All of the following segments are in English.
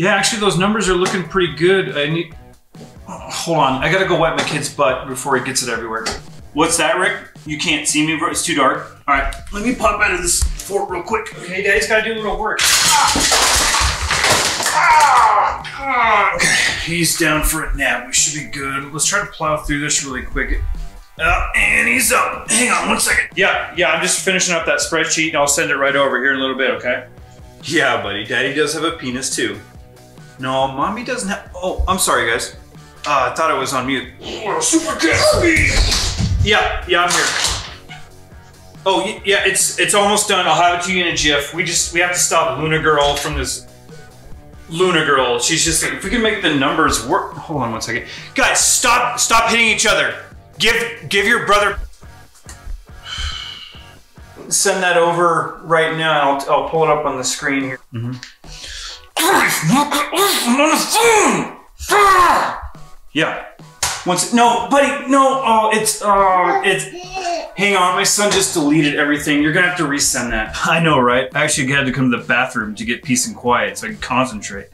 Yeah, actually those numbers are looking pretty good. I need, hold on, I gotta go wet my kid's butt before he gets it everywhere. What's that, Rick? You can't see me, bro, it's too dark. All right, let me pop out of this fort real quick. Okay, Daddy's gotta do a little work. Okay, he's down for it now. We should be good. Let's try to plow through this really quick. And he's up. Hang on 1 second. Yeah, I'm just finishing up that spreadsheet and I'll send it right over here in a little bit, okay? Yeah, buddy, Daddy does have a penis too. No, Mommy doesn't have, oh, I'm sorry guys. I thought I was on mute. Oh, super kiss. Yeah, I'm here. Oh, yeah, it's almost done. I'll have it to you in a GIF. We have to stop Luna Girl from this. Luna Girl, she's just like, if we can make the numbers work. Hold on 1 second. Guys, stop hitting each other. Give your brother. Send that over right now. I'll pull it up on the screen here. Yeah. No, buddy, no. Oh, it's. Hang on, my son just deleted everything. You're gonna have to resend that. I know, right? I actually had to come to the bathroom to get peace and quiet so I can concentrate.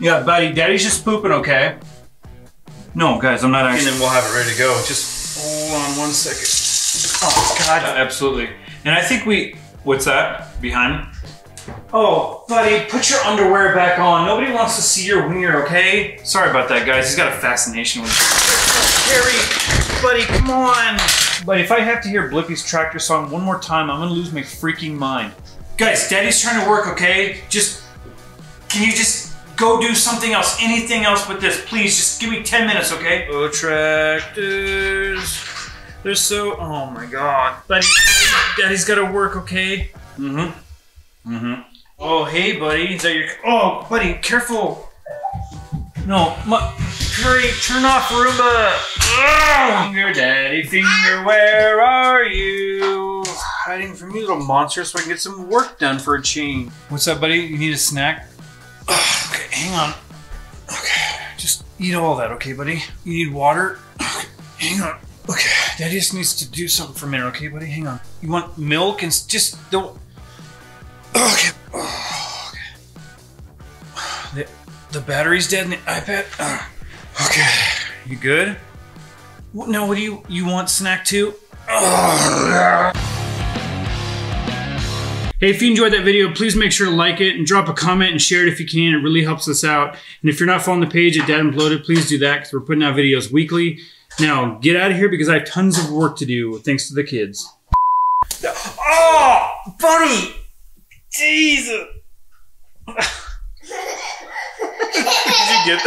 Yeah, buddy, Daddy's just pooping, okay? No, guys, I'm not actually. And then we'll have it ready to go. Just hold on 1 second. Oh, God. Yeah, absolutely. And I think we, what's that? Behind me? Oh, buddy, put your underwear back on. Nobody wants to see your wiener, okay? Sorry about that, guys. He's got a fascination with it. Harry, buddy, come on. Buddy, if I have to hear Blippi's tractor song one more time, I'm gonna lose my freaking mind. Guys, Daddy's trying to work, okay? Can you just go do something else, anything else but this? Please, just give me 10 minutes, okay? Oh, tractors. They're so, oh my God. Buddy, Daddy's gotta work, okay? Oh, hey, buddy. Is that your? Oh, buddy, careful. No, hurry, turn off Roomba. Finger, daddy, finger, where are you? Hiding from you, little monster, so I can get some work done for a change. What's up, buddy? You need a snack? Okay, hang on. Okay, just eat all that, okay, buddy? You need water? Okay, hang on. Okay, Daddy just needs to do something for a minute, okay, buddy? Hang on. You want milk and just don't. Okay. Oh, okay. The battery's dead in the iPad. Okay. You good? No, what do you want snack too? Hey, if you enjoyed that video, please make sure to like it and drop a comment and share it if you can. It really helps us out. And if you're not following the page at Dad and Bloated, please do that because we're putting out videos weekly. Now, get out of here because I have tons of work to do thanks to the kids. Oh, buddy! Jesus! Did you get that?